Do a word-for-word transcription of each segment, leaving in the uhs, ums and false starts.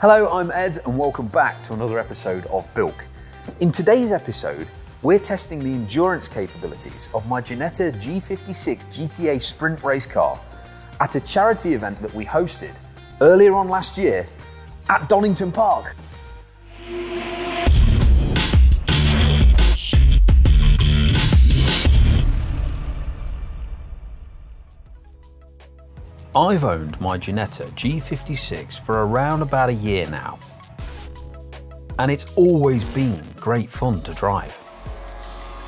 Hello, I'm Ed and welcome back to another episode of B I L C. In today's episode, we're testing the endurance capabilities of my Ginetta G fifty-six G T A sprint race car at a charity event that we hosted earlier on last year at Donington Park. I've owned my Ginetta G fifty-six for around about a year now, and it's always been great fun to drive.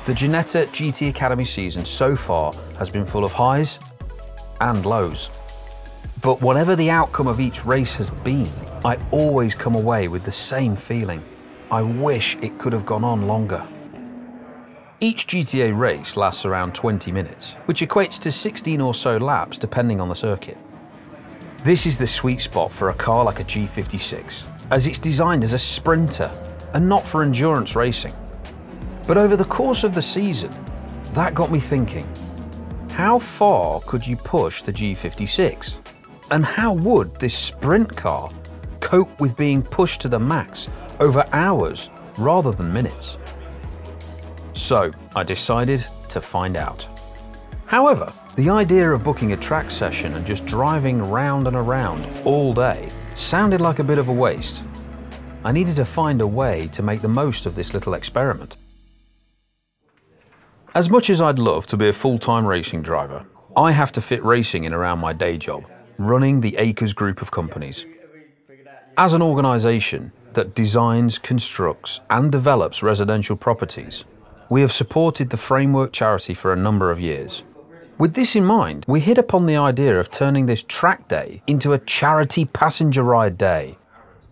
The Ginetta G T Academy season so far has been full of highs and lows, but whatever the outcome of each race has been, I always come away with the same feeling. I wish it could have gone on longer. Each G T A race lasts around twenty minutes, which equates to sixteen or so laps depending on the circuit. This is the sweet spot for a car like a G fifty-six, as it's designed as a sprinter and not for endurance racing. But over the course of the season, that got me thinking, how far could you push the G fifty-six? And how would this sprint car cope with being pushed to the max over hours rather than minutes? So I decided to find out. However, the idea of booking a track session and just driving round and around all day sounded like a bit of a waste. I needed to find a way to make the most of this little experiment. As much as I'd love to be a full-time racing driver, I have to fit racing in around my day job, running the Acres group of companies. As an organisation that designs, constructs and develops residential properties, we have supported the Framework charity for a number of years. With this in mind, we hit upon the idea of turning this track day into a charity passenger ride day,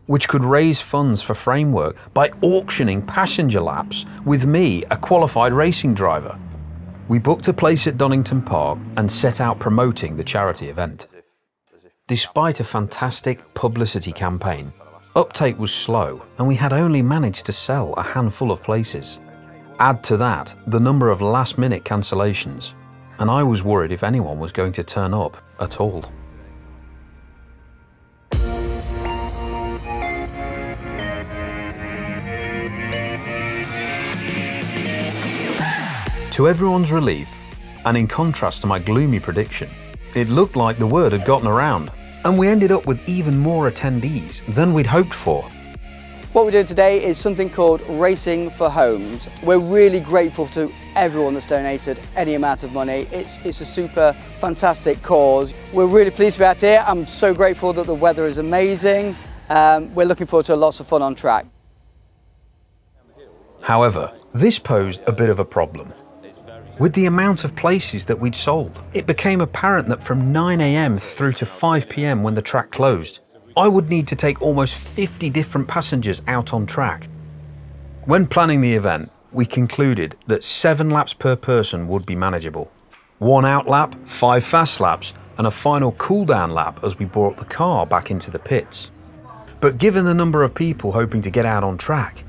which could raise funds for Framework by auctioning passenger laps with me, a qualified racing driver. We booked a place at Donington Park and set out promoting the charity event. Despite a fantastic publicity campaign, uptake was slow and we had only managed to sell a handful of places. Add to that the number of last-minute cancellations, and I was worried if anyone was going to turn up at all. To everyone's relief, and in contrast to my gloomy prediction, it looked like the word had gotten around, and we ended up with even more attendees than we'd hoped for. What we're doing today is something called Racing for Homes. We're really grateful to everyone that's donated any amount of money. It's, it's a super fantastic cause. We're really pleased to be out here. I'm so grateful that the weather is amazing. Um, we're looking forward to lots of fun on track. However, this posed a bit of a problem. With the amount of places that we'd sold, it became apparent that from nine A M through to five P M when the track closed, I would need to take almost fifty different passengers out on track. When planning the event, we concluded that seven laps per person would be manageable. One out lap, five fast laps, and a final cool-down lap as we brought the car back into the pits. But given the number of people hoping to get out on track,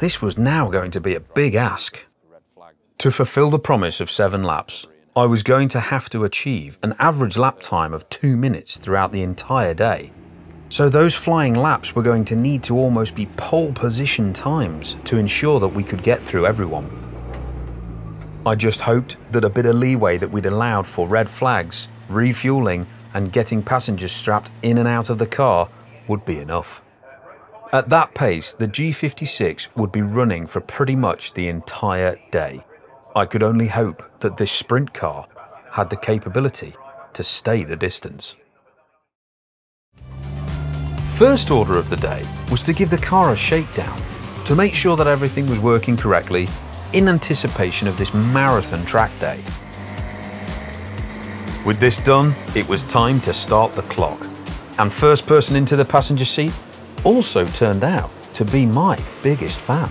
this was now going to be a big ask. To fulfill the promise of seven laps, I was going to have to achieve an average lap time of two minutes throughout the entire day. So those flying laps were going to need to almost be pole position times to ensure that we could get through everyone. I just hoped that a bit of leeway that we'd allowed for red flags, refueling and getting passengers strapped in and out of the car would be enough. At that pace, the G fifty-six would be running for pretty much the entire day. I could only hope that this sprint car had the capability to stay the distance. First order of the day was to give the car a shakedown to make sure that everything was working correctly in anticipation of this marathon track day. With this done, it was time to start the clock, and first person into the passenger seat also turned out to be my biggest fan.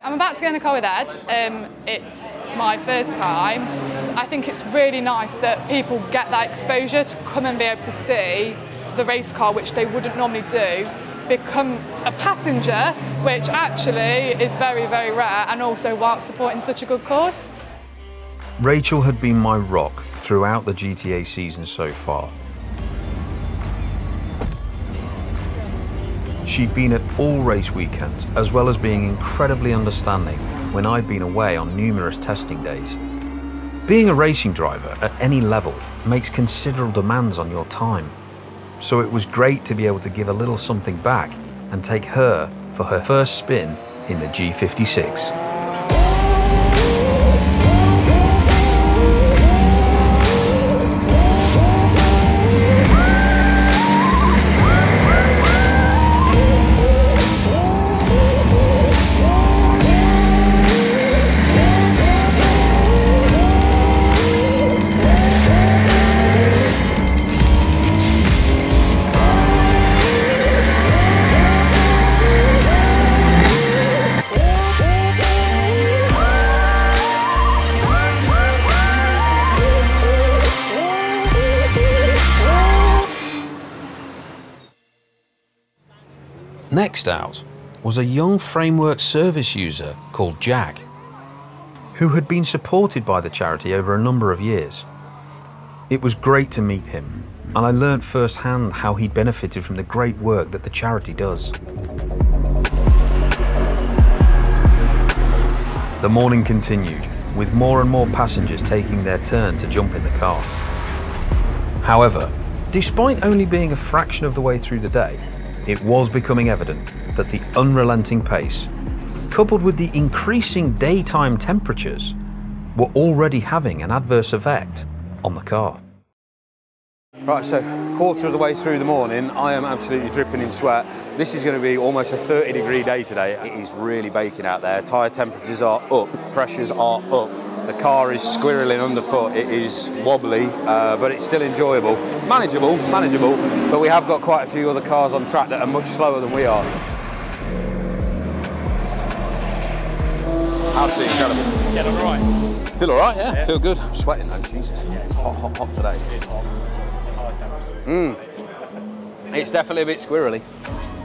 I'm about to go in the car with Ed. Um, it's my first time. I think it's really nice that people get that exposure to come and be able to see the race car, which they wouldn't normally do, become a passenger, which actually is very, very rare, and also whilst supporting such a good cause. Rachel had been my rock throughout the G T A season so far. She'd been at all race weekends, as well as being incredibly understanding when I'd been away on numerous testing days. Being a racing driver at any level makes considerable demands on your time, so it was great to be able to give a little something back and take her for her first spin in the G fifty-six. Next out was a young Framework service user called Jack, who had been supported by the charity over a number of years. It was great to meet him, and I learned firsthand how he benefited from the great work that the charity does. The morning continued, with more and more passengers taking their turn to jump in the car. However, despite only being a fraction of the way through the day, it was becoming evident that the unrelenting pace, coupled with the increasing daytime temperatures, were already having an adverse effect on the car. Right, so a quarter of the way through the morning, I am absolutely dripping in sweat. This is going to be almost a thirty degree day today. It is really baking out there. Tyre temperatures are up, pressures are up. The car is squirreling underfoot, it is wobbly, uh, but it's still enjoyable. Manageable, manageable, but we have got quite a few other cars on track that are much slower than we are. Absolutely incredible. Yeah, all right. Feel all right, yeah? yeah? Feel good. I'm sweating though, Jesus. Yeah, it's hot, hot, hot today. It is hot. High temperatures. Mm. It's definitely a bit squirrely.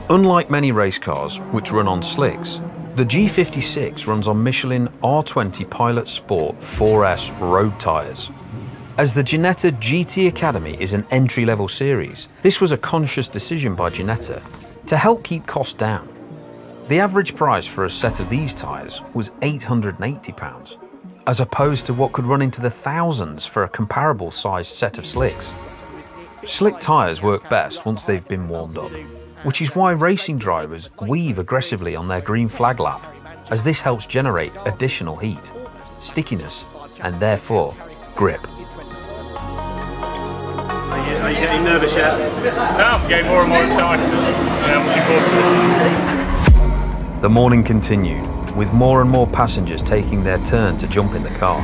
Unlike many race cars, which run on slicks, the G fifty-six runs on Michelin R twenty Pilot Sport four S road tyres. As the Ginetta G T Academy is an entry-level series, this was a conscious decision by Ginetta to help keep costs down. The average price for a set of these tyres was eight hundred and eighty pounds, as opposed to what could run into the thousands for a comparable sized set of slicks. Slick tyres work best once they've been warmed up, which is why racing drivers weave aggressively on their green flag lap, as this helps generate additional heat, stickiness, and therefore, grip. Are you, are you getting nervous yet? No, I'm getting more and more excited. Yeah, I'm looking forward to it. The morning continued, with more and more passengers taking their turn to jump in the car.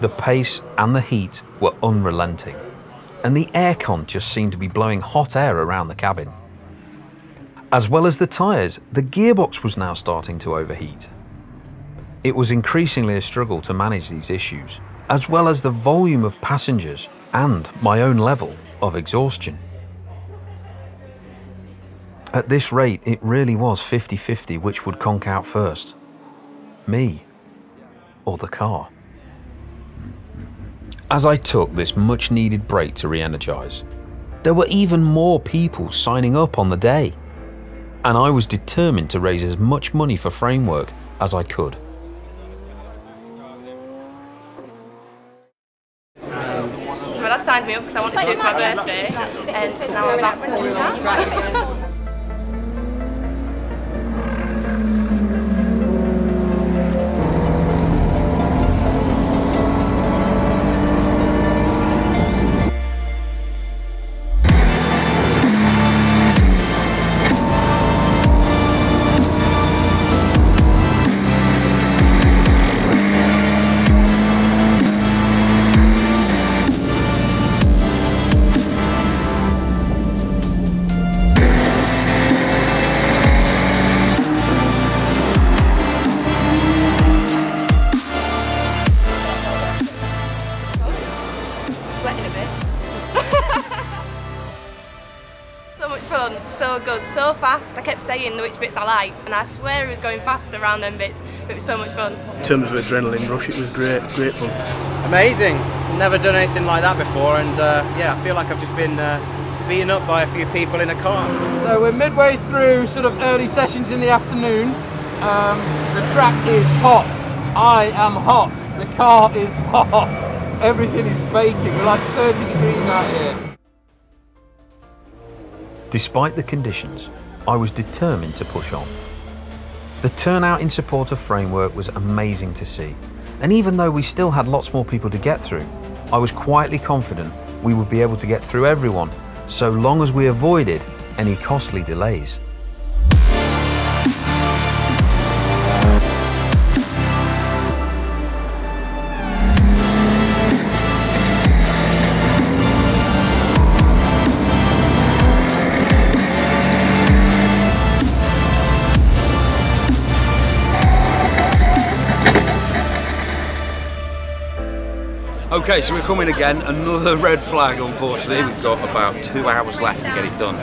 The pace and the heat were unrelenting, and the aircon just seemed to be blowing hot air around the cabin. As well as the tyres, the gearbox was now starting to overheat. It was increasingly a struggle to manage these issues, as well as the volume of passengers and my own level of exhaustion. At this rate, it really was fifty fifty which would conk out first, me or the car. As I took this much-needed break to re-energise, there were even more people signing up on the day, and I was determined to raise as much money for Framework as I could. My dad signed me up because I wanted to do it for my birthday, and now I'm about to do that. so good, so fast. I kept saying which bits I liked, and I swear he was going fast around them bits, but it was so much fun. In terms of adrenaline rush, it was great, great fun. Amazing, never done anything like that before, and uh, yeah, I feel like I've just been uh, beaten up by a few people in a car. So we're midway through sort of early sessions in the afternoon. Um, the track is hot, I am hot, the car is hot, everything is baking, we're like thirty degrees out here. Despite the conditions, I was determined to push on. The turnout in support of Framework was amazing to see, and even though we still had lots more people to get through, I was quietly confident we would be able to get through everyone, so long as we avoided any costly delays. Okay, so we're coming again, another red flag unfortunately. We've got about two hours left to get it done.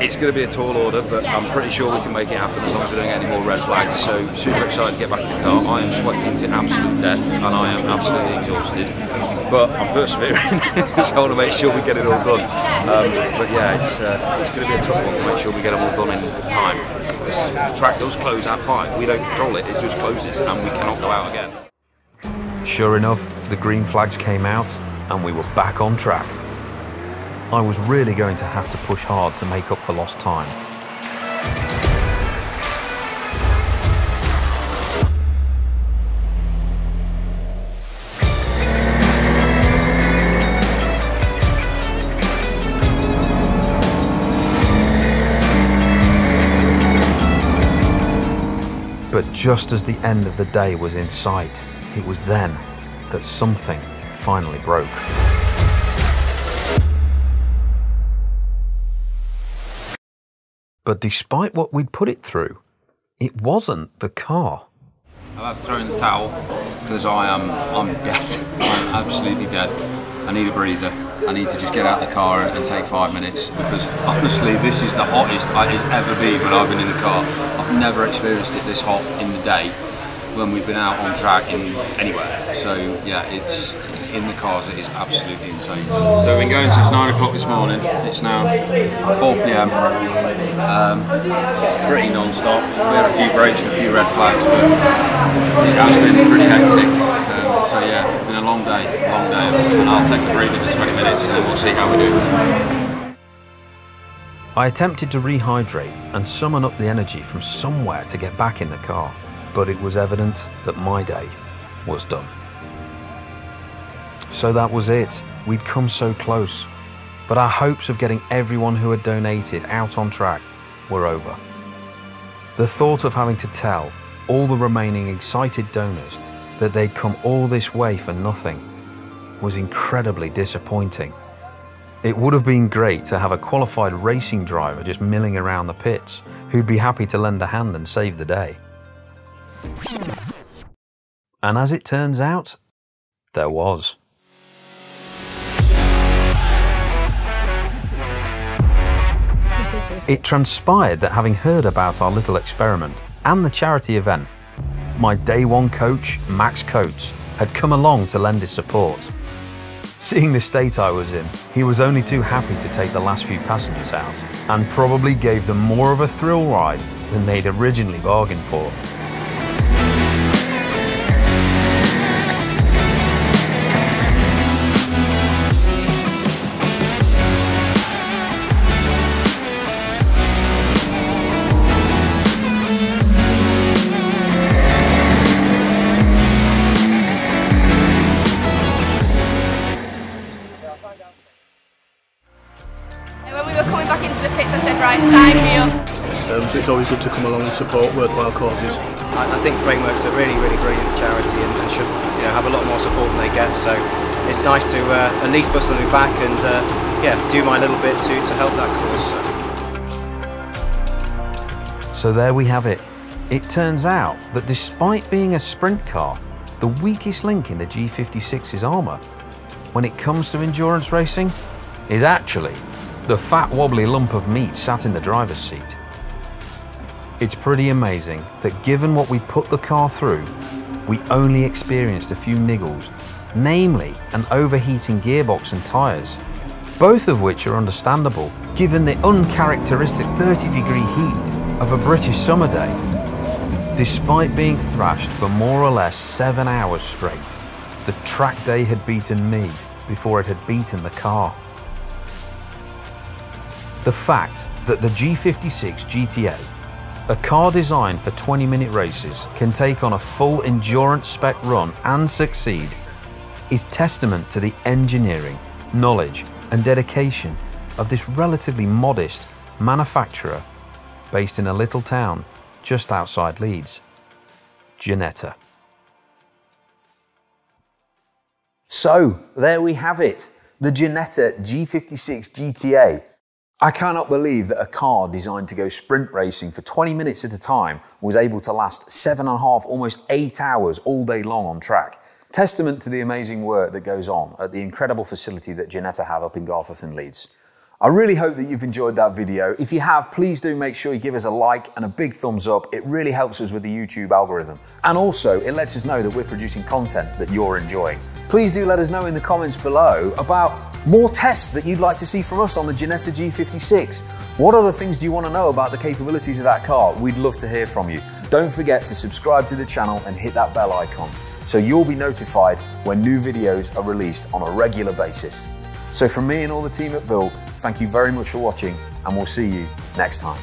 It's going to be a tall order, but I'm pretty sure we can make it happen as long as we don't get any more red flags. So super excited to get back in the car. I am sweating to absolute death and I am absolutely exhausted, but I'm persevering. So I want to make sure we get it all done. Um, but yeah, it's, uh, it's going to be a tough one to make sure we get them all done in time, because the track does close at five. We don't control it, it just closes and we cannot go out again. Sure enough, the green flags came out and we were back on track. I was really going to have to push hard to make up for lost time. But just as the end of the day was in sight, it was then that something finally broke. But despite what we'd put it through, it wasn't the car. I've had to throw in the towel because I am I'm dead. I'm absolutely dead. I need a breather. I need to just get out of the car and, and take five minutes because honestly this is the hottest I has ever been when I've been in the car. I've never experienced it this hot in the day when we've been out on track in anywhere. So yeah, it's in the cars, it is absolutely insane. So we've been going since nine o'clock this morning. It's now four p m Um, pretty non-stop. We had a few breaks and a few red flags, but it has been pretty hectic. Um, so yeah, it's been a long day, long day. And I'll take the breather for twenty minutes and then we'll see how we do. I attempted to rehydrate and summon up the energy from somewhere to get back in the car. But it was evident that my day was done. So that was it. We'd come so close, but our hopes of getting everyone who had donated out on track were over. The thought of having to tell all the remaining excited donors that they'd come all this way for nothing was incredibly disappointing. It would have been great to have a qualified racing driver just milling around the pits who'd be happy to lend a hand and save the day. And as it turns out, there was. It transpired that having heard about our little experiment and the charity event, my day one coach, Max Coates, had come along to lend his support. Seeing the state I was in, he was only too happy to take the last few passengers out and probably gave them more of a thrill ride than they'd originally bargained for. It's always good to come along and support worthwhile causes. I, I think Framework's a really, really brilliant charity and, and should you know, have a lot more support than they get, so it's nice to uh, at least bust something back and uh, yeah, do my little bit to, to help that cause. So. so there we have it. It turns out that despite being a sprint car, the weakest link in the G fifty-six's armour, when it comes to endurance racing, is actually The fat wobbly lump of meat sat in the driver's seat. It's pretty amazing that given what we put the car through, we only experienced a few niggles, namely an overheating gearbox and tyres, both of which are understandable given the uncharacteristic thirty degree heat of a British summer day. Despite being thrashed for more or less seven hours straight, the track day had beaten me before it had beaten the car. The fact that the G fifty-six G T A, a car designed for twenty minute races, can take on a full endurance spec run and succeed is testament to the engineering, knowledge and dedication of this relatively modest manufacturer based in a little town just outside Leeds, Ginetta. So there we have it, the Ginetta G fifty-six G T A. I cannot believe that a car designed to go sprint racing for twenty minutes at a time was able to last seven and a half, almost eight hours all day long on track. Testament to the amazing work that goes on at the incredible facility that Ginetta have up in Garforth and Leeds. I really hope that you've enjoyed that video. If you have, please do make sure you give us a like and a big thumbs up. It really helps us with the YouTube algorithm. And also, it lets us know that we're producing content that you're enjoying. Please do let us know in the comments below about more tests that you'd like to see from us on the Ginetta G fifty-six. What other things do you want to know about the capabilities of that car? We'd love to hear from you. Don't forget to subscribe to the channel and hit that bell icon so you'll be notified when new videos are released on a regular basis. So from me and all the team at B I L C, thank you very much for watching and we'll see you next time.